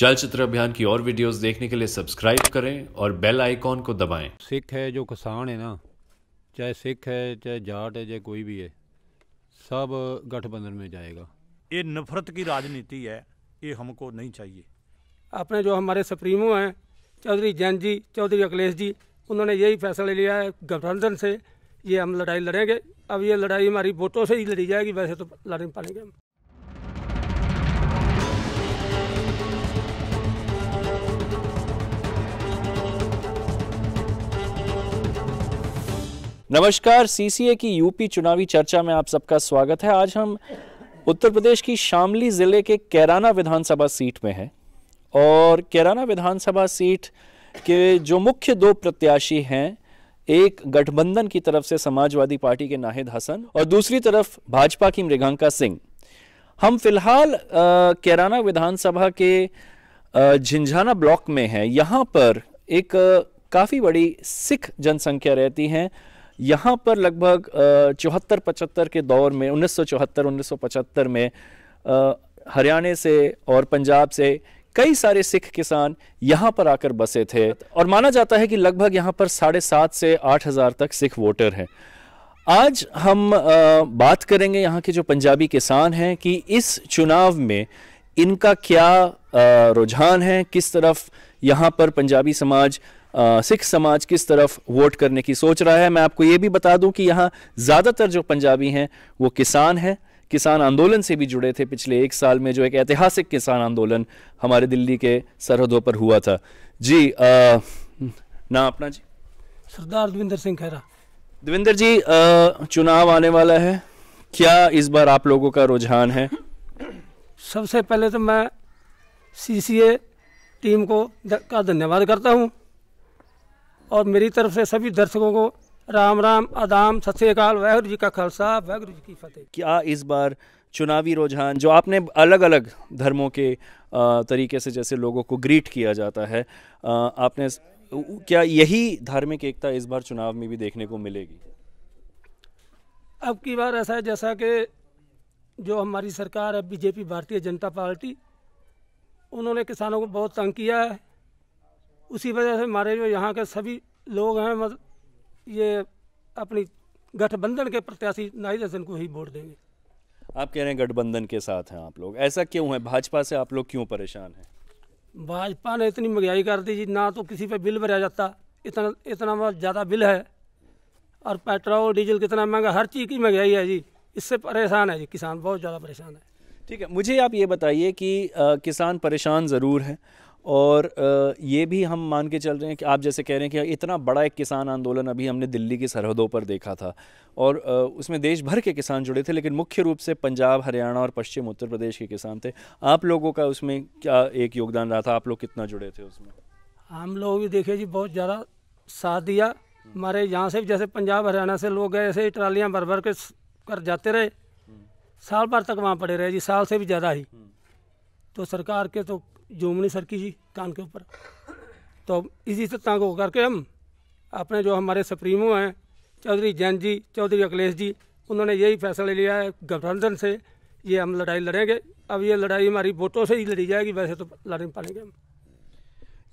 चल चित्र अभियान की और वीडियोस देखने के लिए सब्सक्राइब करें और बेल आइकॉन को दबाएं। सिख है जो किसान है ना, चाहे सिख है चाहे जाट है चाहे कोई भी है, सब गठबंधन में जाएगा। ये नफरत की राजनीति है, ये हमको नहीं चाहिए। अपने जो हमारे सुप्रीमो हैं चौधरी जैन जी, चौधरी अखिलेश जी, उन्होंने यही फैसला लिया है गठबंधन से ये हम लड़ाई लड़ेंगे। अब ये लड़ाई हमारी वोटों से ही लड़ी जाएगी, वैसे तो लड़ नहीं पाएंगे हम। नमस्कार, सीसीए की यूपी चुनावी चर्चा में आप सबका स्वागत है। आज हम उत्तर प्रदेश की शामली जिले के कैराना विधानसभा सीट में हैं और कैराना विधानसभा सीट के जो मुख्य दो प्रत्याशी हैं, एक गठबंधन की तरफ से समाजवादी पार्टी के नाहिद हसन और दूसरी तरफ भाजपा की मृगांका सिंह। हम फिलहाल कैराना विधानसभा के झिंजाना ब्लॉक में हैं। यहाँ पर एक काफ़ी बड़ी सिख जनसंख्या रहती है। यहाँ पर लगभग 74-75 के दौर में 1974-1975 में हरियाणा से और पंजाब से कई सारे सिख किसान यहाँ पर आकर बसे थे और माना जाता है कि लगभग यहाँ पर 7,500 से 8,000 तक सिख वोटर हैं। आज हम बात करेंगे यहाँ के जो पंजाबी किसान हैं कि इस चुनाव में इनका क्या रुझान है, किस तरफ यहाँ पर पंजाबी समाज, सिख समाज किस तरफ वोट करने की सोच रहा है। मैं आपको ये भी बता दूं कि यहाँ ज़्यादातर जो पंजाबी हैं वो किसान हैं, किसान आंदोलन से भी जुड़े थे पिछले एक साल में, जो एक ऐतिहासिक किसान आंदोलन हमारे दिल्ली के सरहदों पर हुआ था। जी ना अपना जी सरदार दविंदर सिंह खेरा। दविंदर जी, चुनाव आने वाला है, क्या इस बार आप लोगों का रुझान है? सबसे पहले तो मैं सीसीए टीम को का धन्यवाद करता हूँ और मेरी तरफ से सभी दर्शकों को राम राम, आदाम, सत श्री अकाल, वाहेगुरु जी का खालसा, वाहेगुरु जी की फतेह। क्या इस बार चुनावी रुझान, जो आपने अलग अलग धर्मों के तरीके से जैसे लोगों को ग्रीट किया जाता है, आपने क्या यही धार्मिक एकता इस बार चुनाव में भी देखने को मिलेगी? अब की बार ऐसा है जैसा कि जो हमारी सरकार है बीजेपी, भारतीय जनता पार्टी, उन्होंने किसानों को बहुत तंग किया है। उसी वजह से हमारे जो यहाँ के सभी लोग हैं, मतलब ये अपनी गठबंधन के प्रत्याशी नाहिद हसन को ही वोट देंगे। आप कह रहे हैं गठबंधन के साथ हैं आप लोग, ऐसा क्यों है? भाजपा से आप लोग क्यों परेशान हैं? भाजपा ने इतनी महंगाई कर दी जी, ना तो किसी पे बिल भरा जाता, इतना ज़्यादा बिल है, और पेट्रोल डीजल कितना महंगा, हर चीज़ की महंगाई है जी। इससे परेशान है जी किसान, बहुत ज़्यादा परेशान है। ठीक है, मुझे आप ये बताइए कि किसान परेशान ज़रूर हैं और ये भी हम मान के चल रहे हैं कि आप जैसे कह रहे हैं कि इतना बड़ा एक किसान आंदोलन अभी हमने दिल्ली की सरहदों पर देखा था और उसमें देश भर के किसान जुड़े थे, लेकिन मुख्य रूप से पंजाब, हरियाणा और पश्चिम उत्तर प्रदेश के किसान थे। आप लोगों का उसमें क्या एक योगदान रहा था? आप लोग कितना जुड़े थे उसमें? हम लोग भी देखे जी, बहुत ज़्यादा साथ दिया। हमारे यहाँ से जैसे पंजाब हरियाणा से लोग गए, ऐसे ही ट्रालियाँ भर भर के कर जाते रहे, साल भर तक वहाँ पड़े रहे जी, साल से भी ज़्यादा ही। तो सरकार के तो जोमनी सर की जी कान के ऊपर, तो इसी से तंग हो करके हम अपने जो हमारे सुप्रीमो हैं चौधरी जैन जी, चौधरी अखिलेश जी, उन्होंने यही फैसला लिया है गठबंधन से ये हम लड़ाई लड़ेंगे। अब ये लड़ाई हमारी वोटों से ही लड़ी जाएगी, वैसे तो लड़ नहीं पाएंगे हम।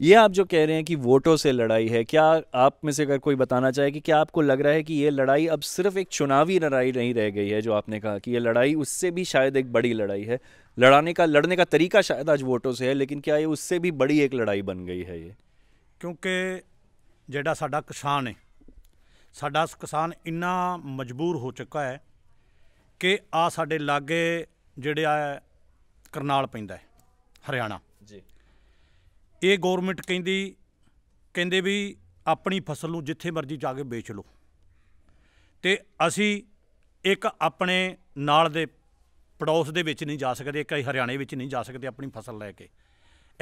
ये आप जो कह रहे हैं कि वोटों से लड़ाई है, क्या आप में से अगर कोई बताना चाहे कि क्या आपको लग रहा है कि ये लड़ाई अब सिर्फ एक चुनावी लड़ाई नहीं रह गई है? जो आपने कहा कि ये लड़ाई उससे भी शायद एक बड़ी लड़ाई है, लड़ने का तरीका शायद आज वोटों से है, लेकिन क्या ये उससे भी बड़ी एक लड़ाई बन गई है? ये क्योंकि जेड़ा साडा किसान है, साडा किसान इन्ना मजबूर हो चुका है कि आ साडे लागे जेड़ा करनाल पैंदा है हरियाणा जी, ये गौरमेंट कहिंदी भी अपनी फसल नूं जिथे मर्जी जाके बेच लो, तो असी एक अपने नाल दे पड़ोस दे विच नहीं जा सकते, एक हरियाणे विच नहीं जा सकते अपनी फसल लैके।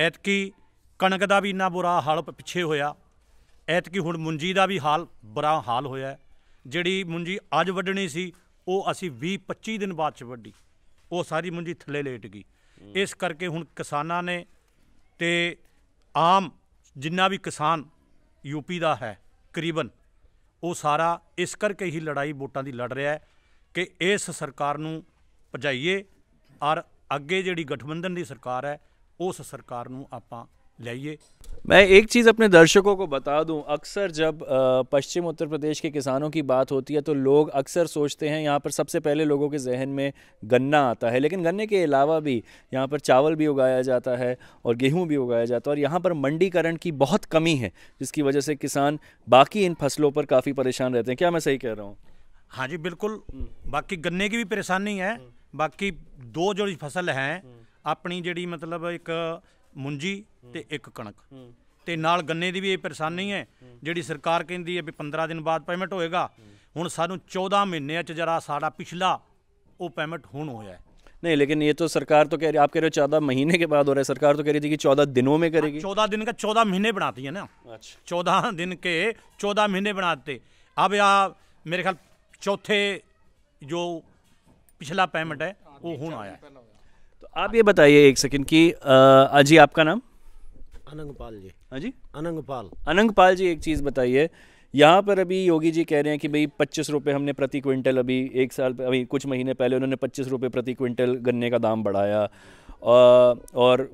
ऐतकी कणक का भी इन्ना बुरा हाल पिछे होया, ऐतकी हुण मुंजी का भी हाल बुरा हाल होया। जिहड़ी मुंजी अज वड्डणी सी वो असी 20-25 दिन बाद वड्डी, वो सारी मुंजी थले लेट गई। इस करके हुण किसानां ने ते आम जिन्ना भी किसान यूपी का है करीबन, वो सारा इस करके ही लड़ाई वोटों की लड़ रहा है कि इस सरकार नूं भजाइए और अगे जिहड़ी गठबंधन की सरकार है उस सरकार नूं आपां लाइए। मैं एक चीज़ अपने दर्शकों को बता दूं, अक्सर जब पश्चिम उत्तर प्रदेश के किसानों की बात होती है तो लोग अक्सर सोचते हैं, यहाँ पर सबसे पहले लोगों के जहन में गन्ना आता है, लेकिन गन्ने के अलावा भी यहाँ पर चावल भी उगाया जाता है और गेहूं भी उगाया जाता है, और यहाँ पर मंडीकरण की बहुत कमी है जिसकी वजह से किसान बाकी इन फसलों पर काफ़ी परेशान रहते हैं। क्या मैं सही कह रहा हूँ? हाँ जी बिल्कुल, बाकी गन्ने की भी परेशानी है, बाकी दो जो फसल हैं अपनी जी, मतलब एक मुंजी ते एक कणक ते नाल गन्ने की भी ये परेशानी है जिहड़ी सरकार कहती है भी 15 दिन बाद पेमेंट होएगा। हुण सानू 14 महीने जरा साडा पिछला वो पेमेंट हुण होया नहीं, लेकिन ये तो सरकार तो कह रही, आप कह रहे हो 14 महीने के बाद हो रहा है, सरकार तो कह रही थी कि 14 दिनों में करेगी। 14 दिन का 14 महीने बनाती है ना, 14 दिन के 14 महीने बनाते। अब या मेरे ख्याल चौथे जो पिछला पेमेंट है वो हुण आया। तो आप ये बताइए एक सेकेंड कि अजी आपका नाम? अनंगपाल जी। हाँ जी अनंगपाल। अनंगपाल जी एक चीज़ बताइए, यहाँ पर अभी योगी जी कह रहे हैं कि भाई 25 रुपये हमने प्रति क्विंटल, अभी एक साल अभी कुछ महीने पहले उन्होंने 25 रुपये प्रति क्विंटल गन्ने का दाम बढ़ाया और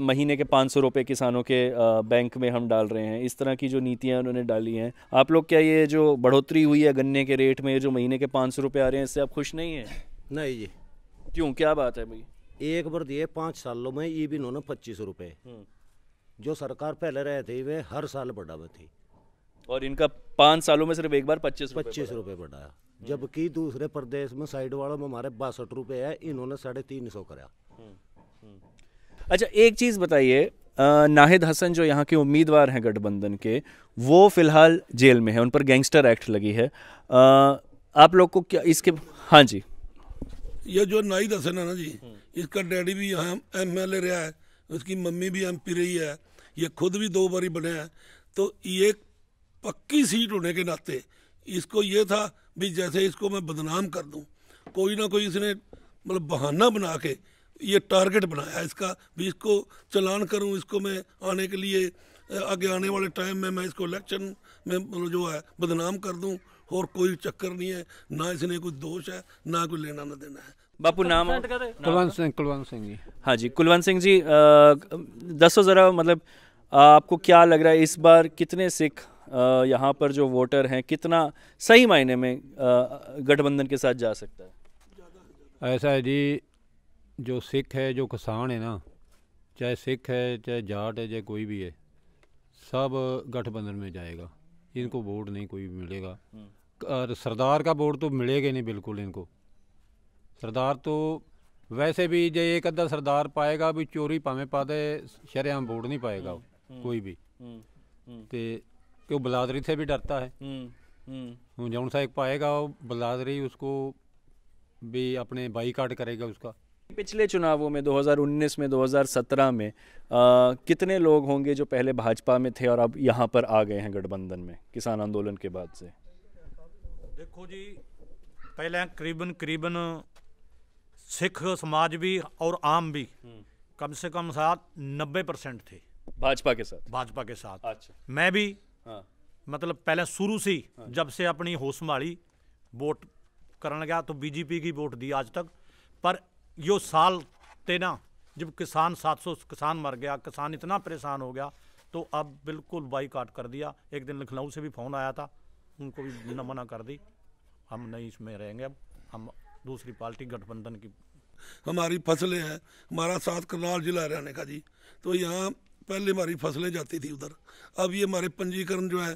महीने के 500 रुपये किसानों के बैंक में हम डाल रहे हैं। इस तरह की जो नीतियाँ उन्होंने डाली हैं, आप लोग क्या ये जो बढ़ोतरी हुई है गन्ने के रेट में, जो महीने के 500 रुपये आ रहे हैं, इससे आप खुश नहीं हैं? नहीं जी। क्यों, क्या बात है भाई? एक बार दिए 5 सालों में ये भी इन्होंने 25 रुपये, जो सरकार पहले रहे थे वे हर साल बढ़ावे थी, और इनका 5 सालों में सिर्फ एक बार 25 रुपये बढ़ाया, जबकि दूसरे प्रदेश में साइड वालों में हमारे 62 रुपये है, इन्होंने 350 कराया। अच्छा एक चीज़ बताइए, नाहिद हसन जो यहाँ के उम्मीदवार हैं गठबंधन के, वो फिलहाल जेल में है, उन पर गैंगस्टर एक्ट लगी है। आप लोग को क्या इसके? हाँ जी, ये जो नाहिद हसन है ना जी, इसका डैडी भी यहाँ MLA रहा है, उसकी मम्मी भी MP रही है, ये खुद भी 2 बारी बने हैं, तो ये पक्की सीट होने के नाते इसको ये था भी जैसे इसको मैं बदनाम कर दूं, कोई ना कोई इसने मतलब बहाना बना के ये टारगेट बनाया इसका भी, इसको चलान करूं, इसको मैं आने के लिए आगे आने वाले टाइम में मैं इसको इलेक्शन में जो है बदनाम कर दूं, और कोई चक्कर नहीं है, ना इसने कोई दोष है ना कोई लेना ना देना है। बापू नाम? कुलवंत सिंह। कुलवंत सिंह जी। हाँ जी कुलवंत सिंह जी, दसो ज़रा, मतलब आपको क्या लग रहा है इस बार कितने सिख यहाँ पर जो वोटर हैं, कितना सही मायने में गठबंधन के साथ जा सकता है? ऐसा है जी, जो सिख है, जो किसान है ना, चाहे सिख है चाहे जाट है चाहे कोई भी है, सब गठबंधन में जाएगा, इनको वोट नहीं कोई मिलेगा, और सरदार का वोट तो मिलेगा नहीं बिल्कुल इनको। सरदार तो वैसे भी जो एक अद्धा सरदार पाएगा भी, चोरी भावें पा दे, शरेआम वोट नहीं पाएगा कोई भी, तो क्यों बलादरी से भी डरता है, जौन सा एक पाएगा वो बलादरी उसको भी अपने बाईकाट करेगा उसका। पिछले चुनावों में 2019 में 2017 में कितने लोग होंगे जो पहले भाजपा में थे और अब यहाँ पर आ गए हैं गठबंधन में किसान आंदोलन के बाद से? देखो जी, पहले करीबन सिख समाज भी और आम भी कम से कम 90% थे भाजपा के साथ। भाजपा के साथ। अच्छा। मैं भी हाँ। मतलब पहले शुरू से हाँ। जब से अपनी होश संभाली वोट करने लगा तो BJP की वोट दी आज तक, पर यो साल ते ना जब किसान 700 किसान मर गया, किसान इतना परेशान हो गया, तो अब बिल्कुल बाईकाट कर दिया। एक दिन लखनऊ से भी फ़ोन आया था, उनको भी मना कर दी, हम नहीं इसमें रहेंगे, अब हम दूसरी पार्टी गठबंधन की। हमारी फसलें हैं, हमारा साथ करनाल जिला रहने का जी, तो यहाँ पहले हमारी फसलें जाती थी उधर, अब ये हमारे पंजीकरण जो है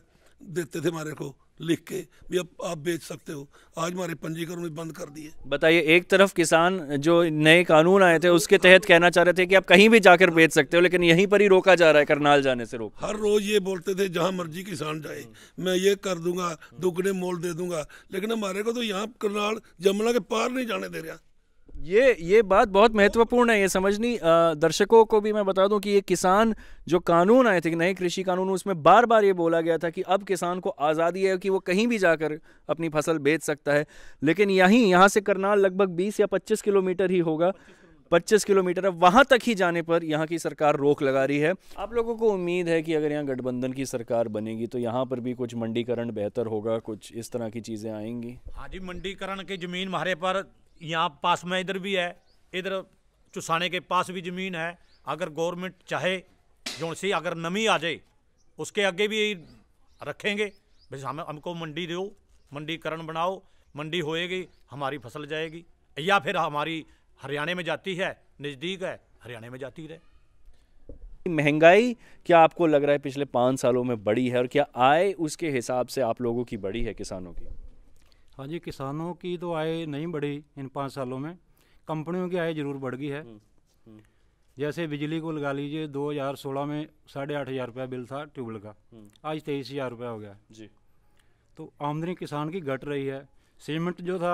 देते थे हमारे को लिख के भी अब आप बेच सकते हो, आज हमारे पंजीकरण भी बंद कर दिए। बताइए, एक तरफ किसान जो नए कानून आए थे उसके तहत कहना चाह रहे थे कि आप कहीं भी जाकर बेच सकते हो, लेकिन यहीं पर ही रोका जा रहा है, करनाल जाने से रोका। हर रोज ये बोलते थे जहां मर्जी किसान जाए मैं ये कर दूंगा, दुगने मोल दे दूंगा, लेकिन हमारे को तो यहाँ करनाल जमुना के पार नहीं जाने दे रहा। ये बात बहुत महत्वपूर्ण है, ये समझनी। दर्शकों को भी मैं बता दूं कि ये किसान जो कानून आए थे नए कृषि कानून, उसमें बार बार ये बोला गया था कि अब किसान को आज़ादी है कि वो कहीं भी जाकर अपनी फसल बेच सकता है, लेकिन यहाँ से करनाल लगभग 20 या 25 किलोमीटर ही होगा, 25 किलोमीटर है, वहाँ तक ही जाने पर यहाँ की सरकार रोक लगा रही है। आप लोगों को उम्मीद है कि अगर यहाँ गठबंधन की सरकार बनेगी तो यहाँ पर भी कुछ मंडीकरण बेहतर होगा, कुछ इस तरह की चीज़ें आएंगी? हाँ जी, मंडीकरण की ज़मीन हमारे पर यहाँ पास में इधर भी है, इधर चुसाने के पास भी ज़मीन है, अगर गवर्नमेंट चाहे जो सी अगर नमी आ जाए उसके आगे भी रखेंगे भाई हम हमको मंडी दो, मंडीकरण बनाओ, मंडी होएगी हमारी फसल जाएगी, या फिर हमारी हरियाणा में जाती है, नज़दीक है, हरियाणा में जाती रहे। महंगाई क्या आपको लग रहा है पिछले 5 सालों में बढ़ी है और क्या आय उसके हिसाब से आप लोगों की बढ़ी है किसानों की? हाँ जी, किसानों की तो आय नहीं बढ़ी इन 5 सालों में, कंपनियों की आय जरूर बढ़ गई है। जैसे बिजली को लगा लीजिए 2016 में 8,500 रुपया बिल था ट्यूबवेल का, आज 23,000 रुपया हो गया जी। तो आमदनी किसान की घट रही है। सीमेंट जो था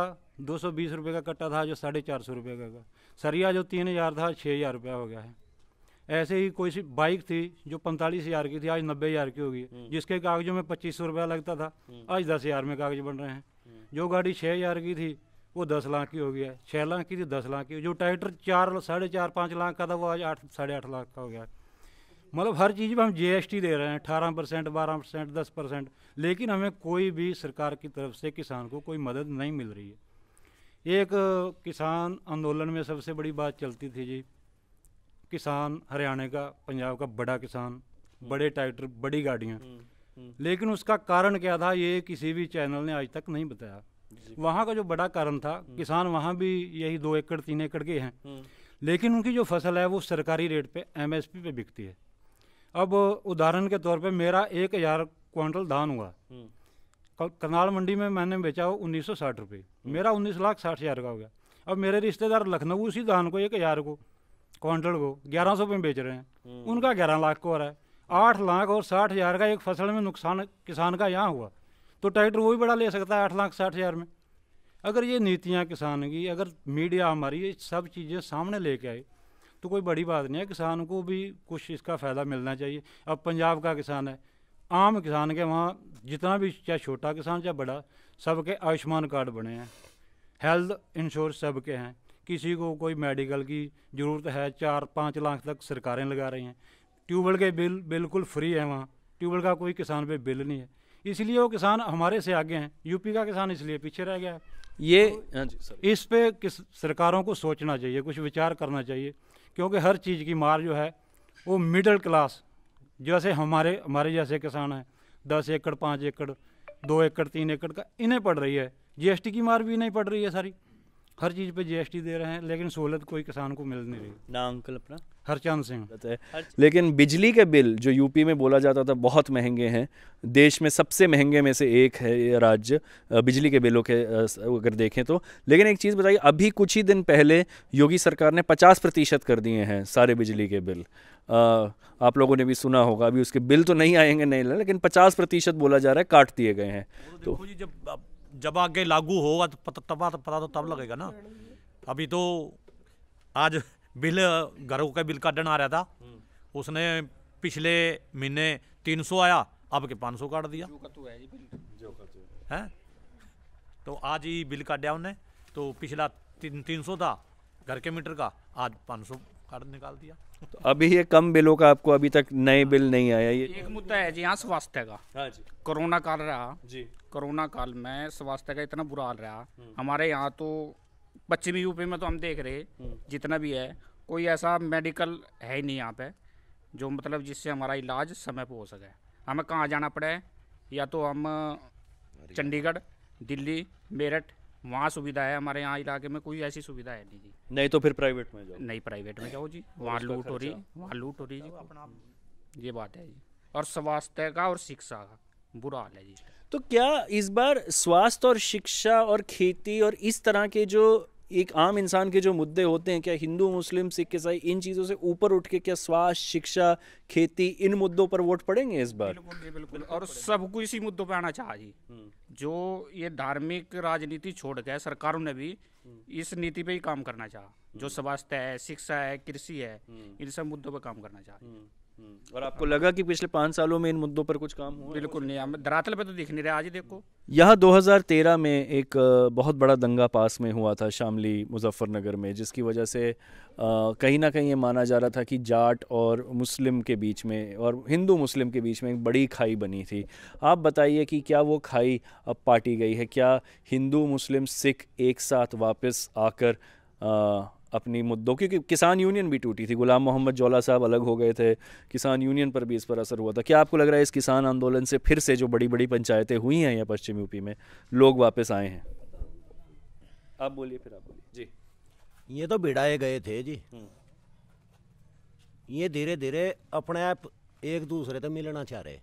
220 रुपये का कट्टा था जो 450 रुपये का, सरिया जो 3,000 था 6,000 रुपया हो गया है। ऐसे ही कोई सी बाइक थी जो 45,000 की थी आज 90,000 की हो गई, जिसके कागजों में 2500 रुपया लगता था आज 10,000 में कागज बन रहे हैं। जो गाड़ी 6,000 की थी वो 10 लाख की हो गई है, 6 लाख की थी 10 लाख की, जो ट्रैक्टर 4, 4.5, 5 लाख का था वो आज 8, 8.5 लाख का हो गया। मतलब हर चीज़ में हम GST दे रहे हैं 18%, 12%, 10%, लेकिन हमें कोई भी सरकार की तरफ से किसान को कोई मदद नहीं मिल रही है। एक किसान आंदोलन में सबसे बड़ी बात चलती थी जी, किसान हरियाणा का, पंजाब का बड़ा किसान, बड़े ट्रैक्टर, बड़ी गाड़ियाँ, लेकिन उसका कारण क्या था ये किसी भी चैनल ने आज तक नहीं बताया। वहाँ का जो बड़ा कारण था, किसान वहाँ भी यही 2 एकड़ 3 एकड़ के हैं, लेकिन उनकी जो फसल है वो सरकारी रेट पे MSP पे बिकती है। अब उदाहरण के तौर पे मेरा 1,000 क्वांटल धान हुआ, करनाल मंडी में मैंने बेचा वो 1,960 रुपये, मेरा 19,60,000 का हो गया। अब मेरे रिश्तेदार लखनऊ उसी धान को 1,000 क्वांटल को 1,100 में बेच रहे हैं, उनका 11 लाख को हो रहा है। 8 लाख और 60,000 का एक फसल में नुकसान किसान का यहाँ हुआ, तो ट्रैक्टर वो भी बड़ा ले सकता है 8,60,000 में। अगर ये नीतियाँ किसान की, अगर मीडिया हमारी ये सब चीज़ें सामने लेके आए तो कोई बड़ी बात नहीं है, किसान को भी कुछ इसका फ़ायदा मिलना चाहिए। अब पंजाब का किसान है, आम किसान के वहाँ जितना भी, चाहे छोटा किसान चाहे बड़ा, सबके आयुष्मान कार्ड बने हैं, हेल्थ इंश्योरेंस सबके हैं, किसी को कोई मेडिकल की ज़रूरत है 4-5 लाख तक सरकारें लगा रही हैं। ट्यूबवेल के बिल बिल्कुल फ्री है, वहाँ ट्यूबवेल का कोई किसान पे बिल नहीं है, इसलिए वो किसान हमारे से आगे हैं। यूपी का किसान इसलिए पीछे रह गया है। ये तो इस पे किस सरकारों को सोचना चाहिए, कुछ विचार करना चाहिए, क्योंकि हर चीज़ की मार जो है वो मिडिल क्लास, जैसे हमारे जैसे किसान हैं 10 एकड़, 5 एकड़, 2 एकड़, 3 एकड़ का, इन्हें पड़ रही है। GST की मार भी नहीं पड़ रही है, सारी हर चीज़ पे GST दे रहे हैं, लेकिन सहूलत कोई किसान को मिल नहीं रही। नाम अंकल अपना हरचंद सिंह है। लेकिन बिजली के बिल जो यूपी में बोला जाता था बहुत महंगे हैं, देश में सबसे महंगे में से एक है ये राज्य बिजली के बिलों के अगर देखें तो। लेकिन एक चीज़ बताइए, अभी कुछ ही दिन पहले योगी सरकार ने 50% कर दिए हैं सारे बिजली के बिल, आप लोगों ने भी सुना होगा। अभी उसके बिल तो नहीं आएंगे नहीं, लेकिन 50% बोला जा रहा है काट दिए गए हैं। तो जब आगे लागू होगा तो पता तो तब लगेगा ना। अभी तो आज बिल, घरों का बिल काटने आ रहा था, उसने पिछले महीने 300 आया, अब के 500 काट दिया है। तो आज ही बिल काटा उन्हें, तो पिछला 300 था घर के मीटर का, आज 500 काट निकाल दिया। तो अभी ये कम बिलों का आपको अभी तक नए बिल नहीं आया, ये एक मुद्दा है जी। यहाँ स्वास्थ्य का, हाँ जी, कोरोना काल रहा जी, कोरोना काल में स्वास्थ्य का इतना बुरा हाल रहा हमारे यहाँ, तो पश्चिमी यूपी में तो हम देख रहे जितना भी है कोई ऐसा मेडिकल है ही नहीं यहाँ पे, जो मतलब जिससे हमारा इलाज समय पर हो सके। हमें कहाँ जाना पड़े, या तो हम चंडीगढ़, दिल्ली, मेरठ, वहाँ सुविधा है, हमारे यहाँ इलाके में कोई ऐसी सुविधा है नहीं जी। नहीं तो फिर प्राइवेट में जाओ, नहीं प्राइवेट में जाओ जी, वहाँ लूट हो रही, जी अपना, ये बात है जी। और स्वास्थ्य का और शिक्षा का बुरा हाल है जी। तो क्या इस बार स्वास्थ्य और शिक्षा और खेती और इस तरह के जो एक आम इंसान के जो मुद्दे होते हैं, क्या हिंदू, मुस्लिम, सिख, ईसाई, इन चीज़ों से ऊपर उठ के क्या स्वास्थ्य, शिक्षा, खेती, इन मुद्दों पर वोट पड़ेंगे इस बार? बिल्कुल, और सबको इसी मुद्दों पर आना चाहिए। जो ये धार्मिक राजनीति छोड़ के सरकारों ने भी इस नीति पे ही काम करना चाहा, जो स्वास्थ्य है, शिक्षा है, कृषि है, इन सब मुद्दों पर काम करना चाहिए। और आपको लगा कि पिछले 5 सालों में इन मुद्दों पर कुछ काम हुआ? बिल्कुल नहीं, हम धरातल पे तो दिख नहीं रहा। आज देखो, यह 2013 में एक बहुत बड़ा दंगा पास में हुआ था शामली, मुजफ्फरनगर में, जिसकी वजह से कहीं ना कहीं ये माना जा रहा था कि जाट और मुस्लिम के बीच में और हिंदू मुस्लिम के बीच में एक बड़ी खाई बनी थी। आप बताइए कि क्या वो खाई अब पाटी गई है? क्या हिंदू, मुस्लिम, सिख एक साथ वापस आकर अपनी मुद्दों की। किसान यूनियन भी टूटी थी, गुलाम मोहम्मद जौला साहब अलग हो गए थे, किसान यूनियन पर भी इस पर असर हुआ था। क्या आपको लग रहा है इस किसान आंदोलन से फिर से जो बड़ी बड़ी पंचायतें हुई हैं या पश्चिम यूपी में लोग वापस आए हैं? आप बोलिए, फिर आप बोलिए जी। ये तो भिड़ाए गए थे जी, ये धीरे धीरे अपने आप एक दूसरे से मिलना चाह रहे।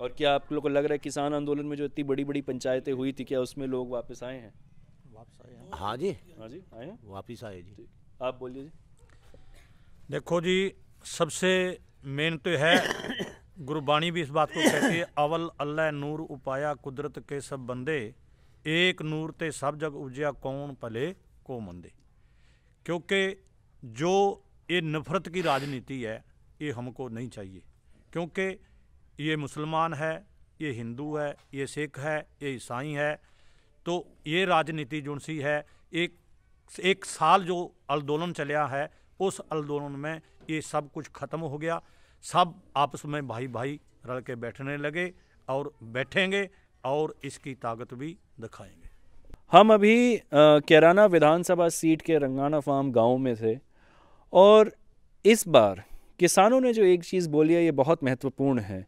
और क्या आप लोगों को लग रहा है किसान आंदोलन में जो इतनी बड़ी बड़ी पंचायतें हुई थी, क्या उसमें लोग वापस आए हैं? हाँ जी, हाँ जी आए हैं, वापस आए जी। आप बोलिए जी। देखो जी, सबसे मेन तो है गुरबाणी भी इस बात को कहती है, अवल अल्लाह नूर उपाया कुदरत के सब बंदे, एक नूर ते सब जग उपजया कौन भले को मंदे। क्योंकि जो ये नफरत की राजनीति है ये हमको नहीं चाहिए, क्योंकि ये मुसलमान है, ये हिंदू है, ये सिख है, ये ईसाई है, तो ये राजनीति जो सी है, एक साल जो आंदोलन चलिया है उस आंदोलन में ये सब कुछ ख़त्म हो गया। सब आपस में भाई भाई रल के बैठने लगे और बैठेंगे और इसकी ताकत भी दिखाएंगे। हम अभी कैराना विधानसभा सीट के रंगाना फार्म गांव में थे और इस बार किसानों ने जो एक चीज़ बोली है ये बहुत महत्वपूर्ण है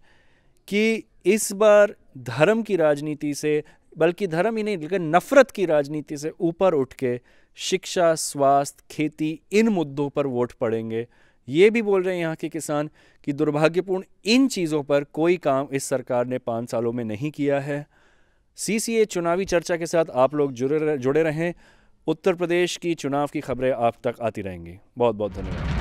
कि इस बार धर्म की राजनीति से, बल्कि धर्म ही नहीं लेकिन नफरत की राजनीति से ऊपर उठ के शिक्षा, स्वास्थ्य, खेती, इन मुद्दों पर वोट पड़ेंगे। ये भी बोल रहे हैं यहाँ के किसान कि दुर्भाग्यपूर्ण इन चीज़ों पर कोई काम इस सरकार ने 5 सालों में नहीं किया है। सीसीए चुनावी चर्चा के साथ आप लोग जुड़े रहें। उत्तर प्रदेश की चुनाव की खबरें आप तक आती रहेंगी। बहुत बहुत धन्यवाद।